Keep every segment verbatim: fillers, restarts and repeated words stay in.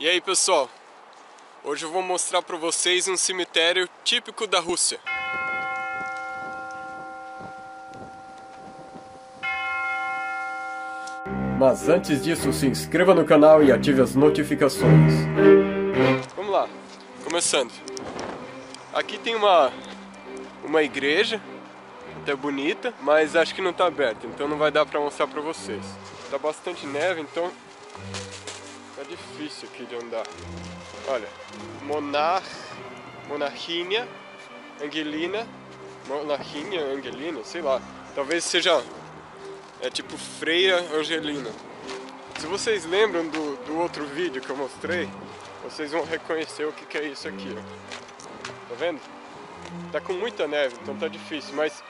E aí pessoal, hoje eu vou mostrar para vocês um cemitério típico da Rússia. Mas antes disso, se inscreva no canal e ative as notificações. Vamos lá, começando. Aqui tem uma, uma igreja, até bonita, mas acho que não está aberta, então não vai dar para mostrar para vocês. Tá bastante neve, então... é difícil aqui de andar. Olha, Monar... Monarchinha Angelina, Monarchinha Angelina, sei lá. Talvez seja... é tipo Freira Angelina. Se vocês lembram do, do outro vídeo que eu mostrei, vocês vão reconhecer o que, que é isso aqui, ó. Tá vendo? Tá com muita neve, então tá difícil, mas...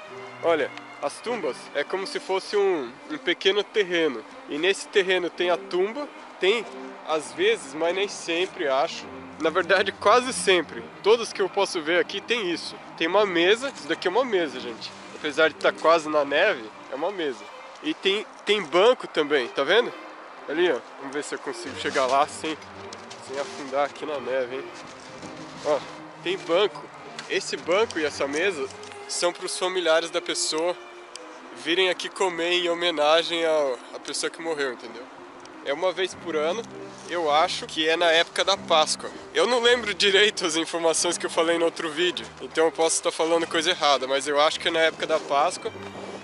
olha, as tumbas é como se fosse um, um pequeno terreno. E nesse terreno tem a tumba, tem... às vezes, mas nem sempre, acho. Na verdade, quase sempre. Todos que eu posso ver aqui tem isso. Tem uma mesa. Isso daqui é uma mesa, gente. Apesar de estar quase na neve, é uma mesa. E tem, tem banco também, tá vendo? Ali, ó. Vamos ver se eu consigo chegar lá sem, sem afundar aqui na neve, hein? Ó, tem banco. Esse banco e essa mesa são para os familiares da pessoa virem aqui comer em homenagem à pessoa que morreu, entendeu? É uma vez por ano. Eu acho que é na época da Páscoa. Eu não lembro direito as informações que eu falei no outro vídeo, então eu posso estar falando coisa errada, mas eu acho que é na época da Páscoa.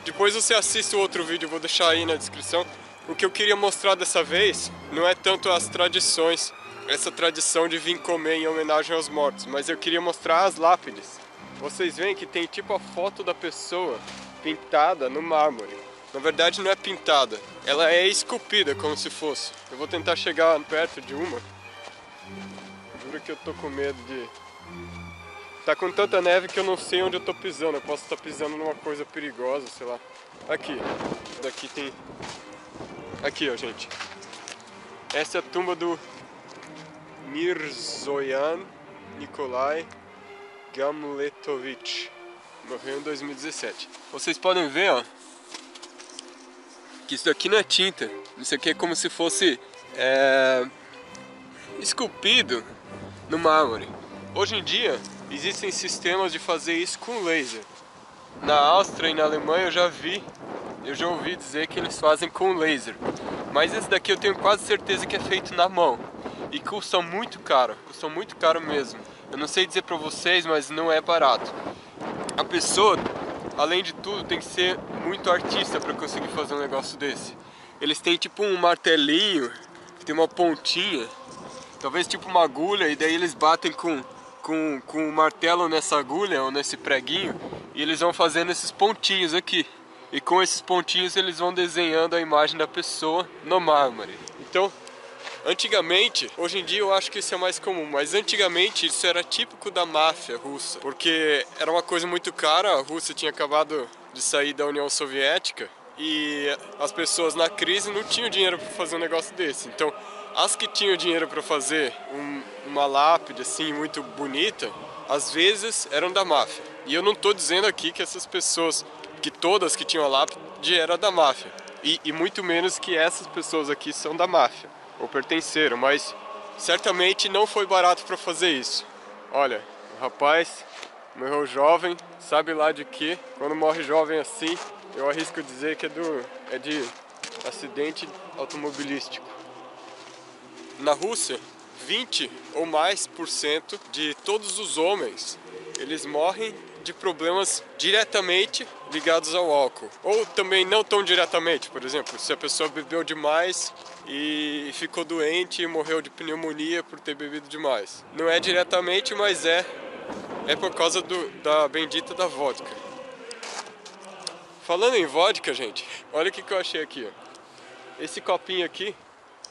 Depois você assiste o outro vídeo, eu vou deixar aí na descrição. O que eu queria mostrar dessa vez não é tanto as tradições, essa tradição de vir comer em homenagem aos mortos, mas eu queria mostrar as lápides. Vocês veem que tem tipo a foto da pessoa pintada no mármore. Na verdade não é pintada, ela é esculpida como se fosse. Eu vou tentar chegar perto de uma. Juro que eu tô com medo de... tá com tanta neve que eu não sei onde eu tô pisando. Eu posso estar pisando numa coisa perigosa, sei lá. Aqui, daqui tem... aqui, ó, gente. Essa é a tumba do Mirzoian Nikolai Gamletovich. Morreu em dois mil e dezessete. Vocês podem ver, ó, que isso daqui não é tinta, isso aqui é como se fosse é, esculpido no mármore. Hoje em dia existem sistemas de fazer isso com laser. Na Áustria e na Alemanha eu já vi, eu já ouvi dizer que eles fazem com laser. Mas esse daqui eu tenho quase certeza que é feito na mão. E custa muito caro, custa muito caro mesmo. Eu não sei dizer pra vocês, mas não é barato. A pessoa... além de tudo, tem que ser muito artista para conseguir fazer um negócio desse. Eles têm tipo um martelinho, que tem uma pontinha, talvez tipo uma agulha, e daí eles batem com com, com um martelo nessa agulha ou nesse preguinho, e eles vão fazendo esses pontinhos aqui. E com esses pontinhos eles vão desenhando a imagem da pessoa no mármore. Então, antigamente, hoje em dia eu acho que isso é mais comum, mas antigamente isso era típico da máfia russa, porque era uma coisa muito cara. A Rússia tinha acabado de sair da União Soviética e as pessoas na crise não tinham dinheiro para fazer um negócio desse. Então, as que tinham dinheiro para fazer um, uma lápide assim muito bonita, às vezes eram da máfia. E eu não estou dizendo aqui que essas pessoas, que todas que tinham a lápide eram da máfia, e, e muito menos que essas pessoas aqui são da máfia ou pertenceram, mas certamente não foi barato para fazer isso. Olha, o rapaz morreu jovem, sabe lá de que? Quando morre jovem assim, eu arrisco dizer que é, do, é de acidente automobilístico. Na Rússia, vinte ou mais por cento de todos os homens, eles morrem de problemas diretamente ligados ao álcool. Ou também não tão diretamente, por exemplo, se a pessoa bebeu demais e ficou doente e morreu de pneumonia por ter bebido demais. Não é diretamente, mas é, é por causa do, da bendita da vodka. Falando em vodka, gente, olha o que, que eu achei aqui. Ó. Esse copinho aqui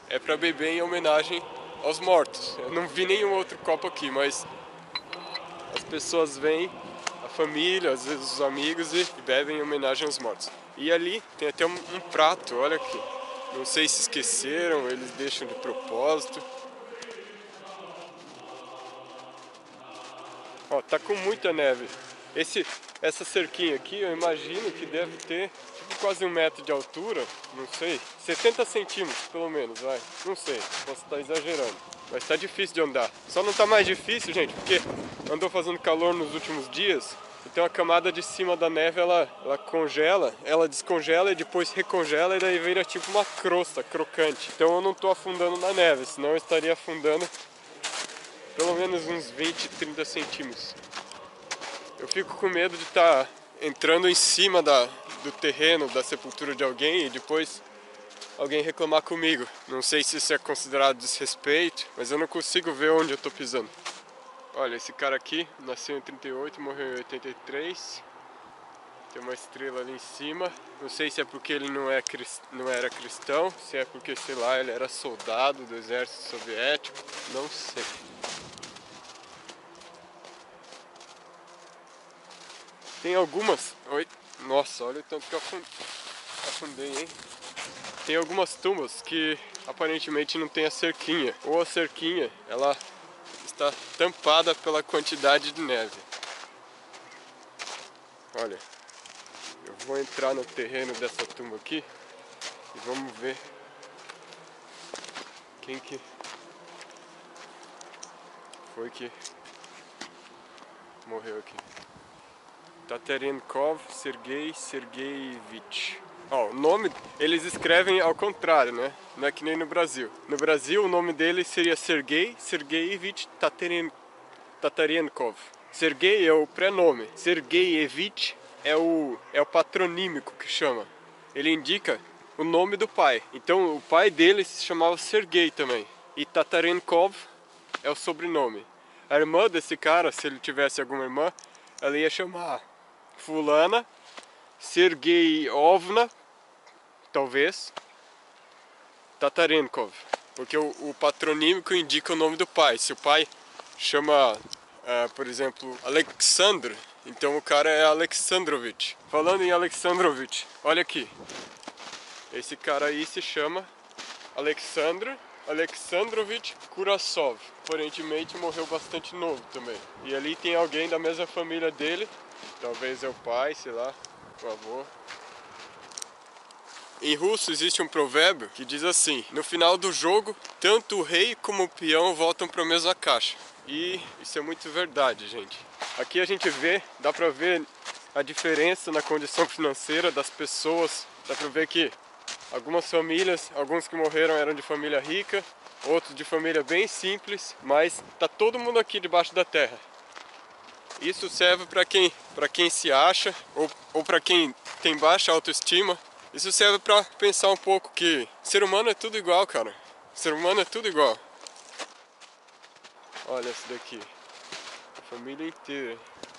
é para beber em homenagem aos mortos. Eu não vi nenhum outro copo aqui, mas as pessoas vêm... família, às vezes os amigos, e bebem em homenagem aos mortos. E ali tem até um, um prato, olha aqui. Não sei se esqueceram, eles deixam de propósito. Ó, tá com muita neve. Esse, Essa cerquinha aqui, eu imagino que deve ter tipo, quase um metro de altura, não sei, setenta centímetros pelo menos, vai, não sei, posso estar exagerando, mas tá difícil de andar. Só não tá mais difícil, gente, porque andou fazendo calor nos últimos dias, então a camada de cima da neve, ela, ela congela, ela descongela e depois recongela e daí vira tipo uma crosta crocante. Então eu não tô afundando na neve, senão eu estaria afundando pelo menos uns vinte, trinta centímetros. Eu fico com medo de estar tá entrando em cima da, do terreno da sepultura de alguém e depois alguém reclamar comigo. Não sei se isso é considerado desrespeito, mas eu não consigo ver onde eu estou pisando. Olha, esse cara aqui nasceu em trinta e oito, morreu em oitenta e três. Tem uma estrela ali em cima. Não sei se é porque ele não, é, não era cristão, se é porque, sei lá, ele era soldado do exército soviético, não sei. Tem algumas... Oi. Nossa, olha o tanto que eu afundei, hein? Tem algumas tumbas que aparentemente não tem a cerquinha. Ou a cerquinha, ela está tampada pela quantidade de neve. Olha, eu vou entrar no terreno dessa tumba aqui e vamos ver quem que foi que morreu aqui. Tatarenkov Sergei Sergeyevich. Ó, o nome eles escrevem ao contrário, né? Não é que nem no Brasil. No Brasil o nome dele seria Sergei Sergeyevich Tataren... Tatarenkov. Sergei é o prenome, Sergeyevich é o, é o patronímico que chama. Ele indica o nome do pai. Então o pai dele se chamava Sergei também. E Tatarenkov é o sobrenome. A irmã desse cara, se ele tivesse alguma irmã, ela ia chamar Fulana Sergeyovna, talvez Tatarenkov, porque o, o patronímico indica o nome do pai. Se o pai chama, uh, por exemplo, Alexandre, então o cara é Alexandrovich. Falando em Alexandrovich, olha aqui, esse cara aí se chama Alexandre Alexandrovich Kurasov. Aparentemente morreu bastante novo também. E ali tem alguém da mesma família dele, talvez é o pai, sei lá, o avô. Em russo existe um provérbio que diz assim: no final do jogo, tanto o rei como o peão voltam para a mesma caixa. E isso é muito verdade, gente. Aqui a gente vê, dá para ver a diferença na condição financeira das pessoas. Dá para ver que algumas famílias, alguns que morreram eram de família rica, outros de família bem simples, mas tá todo mundo aqui debaixo da terra. Isso serve para quem, para quem se acha ou, ou para quem tem baixa autoestima. Isso serve para pensar um pouco que ser humano é tudo igual, cara. Ser humano é tudo igual. Olha esse daqui. A família inteira,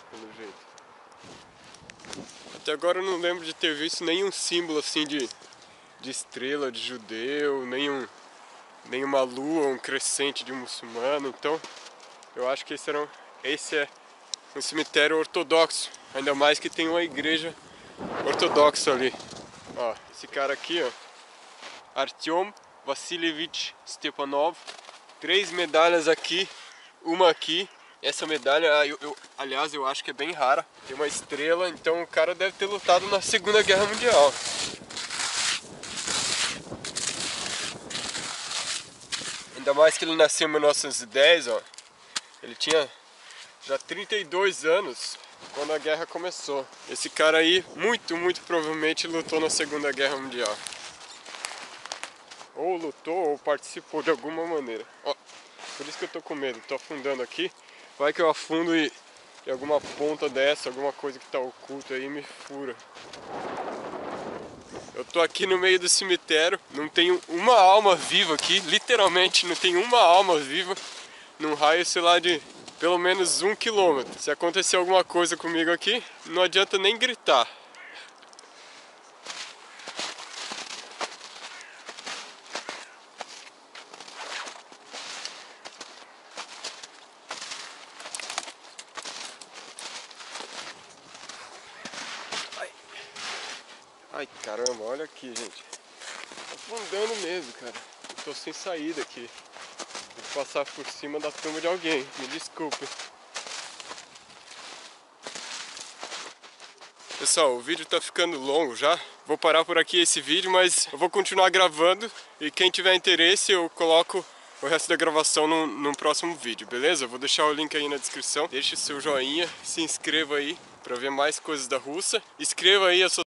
pelo jeito. Até agora eu não lembro de ter visto nenhum símbolo assim de... de estrela de judeu, nenhum, nenhuma lua, um crescente de um muçulmano. Então eu acho que esse, era um, esse é um cemitério ortodoxo, ainda mais que tem uma igreja ortodoxa ali. Ó, esse cara aqui, ó, Artyom Vassilievich Stepanov, três medalhas aqui, uma aqui. Essa medalha, eu, eu, aliás, eu acho que é bem rara, tem uma estrela, então o cara deve ter lutado na Segunda Guerra Mundial. Ainda mais que ele nasceu em mil novecentos e dez, ó. Ele tinha já trinta e dois anos quando a guerra começou. Esse cara aí, muito, muito provavelmente lutou na Segunda Guerra Mundial. Ou lutou, ou participou de alguma maneira. Ó, por isso que eu tô com medo, tô afundando aqui. Vai que eu afundo e, e alguma ponta dessa, alguma coisa que tá oculta aí me fura. Eu tô aqui no meio do cemitério, não tem uma alma viva aqui, literalmente não tem uma alma viva, num raio, sei lá, de pelo menos um quilômetro. Se acontecer alguma coisa comigo aqui, não adianta nem gritar. Ai, caramba, olha aqui, gente. Tô afundando mesmo, cara. Eu tô sem saída aqui. Vou passar por cima da tumba de alguém, me desculpe. Pessoal, o vídeo tá ficando longo já. Vou parar por aqui esse vídeo, mas eu vou continuar gravando. E quem tiver interesse, eu coloco o resto da gravação num, num próximo vídeo, beleza? Vou deixar o link aí na descrição. Deixe seu joinha, se inscreva aí pra ver mais coisas da Rússia. Escreva aí a sua